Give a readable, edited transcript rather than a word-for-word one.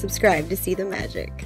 Subscribe to see the magic.